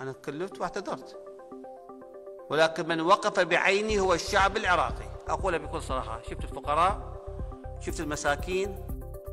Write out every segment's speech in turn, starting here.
أنا تكلفت واعتذرت، ولكن من وقف بعيني هو الشعب العراقي، أقولها بكل صراحة. شفت الفقراء، شفت المساكين.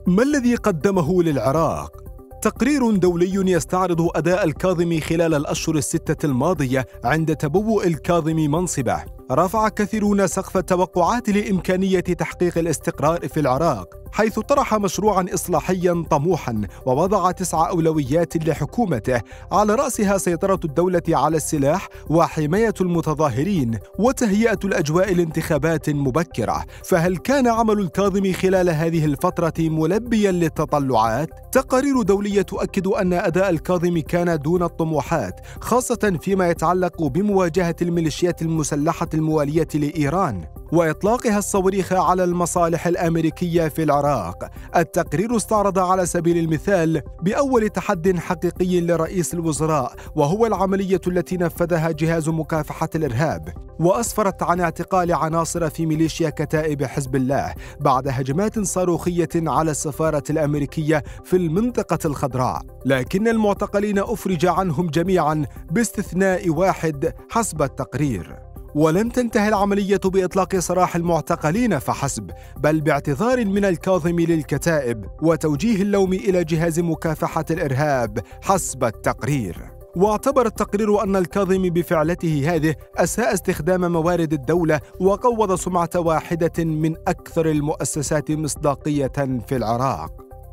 ما الذي قدمه للعراق؟ تقرير دولي يستعرض أداء الكاظمي خلال الأشهر الستة الماضية عند تبوء الكاظمي منصبه. رفع كثيرون سقف التوقعات لإمكانية تحقيق الاستقرار في العراق، حيث طرح مشروعاً إصلاحياً طموحاً ووضع 9 أولويات لحكومته، على رأسها سيطرة الدولة على السلاح وحماية المتظاهرين وتهيئة الأجواء لانتخابات مبكرة. فهل كان عمل الكاظمي خلال هذه الفترة ملبياً للتطلعات؟ تقارير دولية تؤكد أن أداء الكاظمي كان دون الطموحات، خاصة فيما يتعلق بمواجهة الميليشيات المسلحة الموالية لإيران وإطلاقها الصواريخ على المصالح الأمريكية في العراق. التقرير استعرض على سبيل المثال بأول تحد حقيقي لرئيس الوزراء، وهو العملية التي نفذها جهاز مكافحة الإرهاب، وأسفرت عن اعتقال عناصر في ميليشيا كتائب حزب الله بعد هجمات صاروخية على السفارة الأمريكية في المنطقة الخضراء، لكن المعتقلين أفرج عنهم جميعا باستثناء واحد حسب التقرير. ولم تنتهي العملية بإطلاق سراح المعتقلين فحسب، بل باعتذار من الكاظمي للكتائب وتوجيه اللوم إلى جهاز مكافحة الإرهاب حسب التقرير. واعتبر التقرير أن الكاظمي بفعلته هذه أساء استخدام موارد الدولة وقوض سمعة واحدة من أكثر المؤسسات مصداقية في العراق.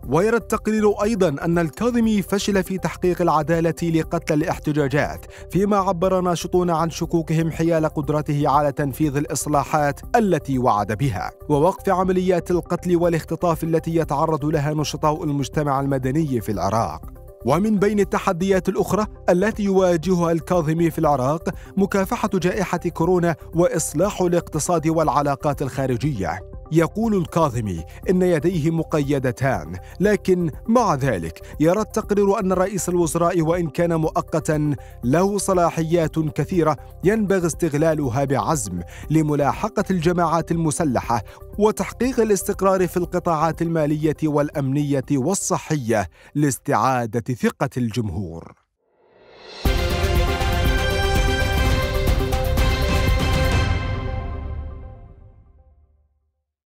ويرى التقرير أيضاً أن الكاظمي فشل في تحقيق العدالة لقتل الاحتجاجات، فيما عبر ناشطون عن شكوكهم حيال قدرته على تنفيذ الإصلاحات التي وعد بها ووقف عمليات القتل والاختطاف التي يتعرض لها نشطاء المجتمع المدني في العراق. ومن بين التحديات الأخرى التي يواجهها الكاظمي في العراق مكافحة جائحة كورونا وإصلاح الاقتصاد والعلاقات الخارجية. يقول الكاظمي إن يديه مقيدتان، لكن مع ذلك يرى التقرير أن رئيس الوزراء وإن كان مؤقتاً له صلاحيات كثيرة ينبغي استغلالها بعزم لملاحقة الجماعات المسلحة وتحقيق الاستقرار في القطاعات المالية والأمنية والصحية لاستعادة ثقة الجمهور.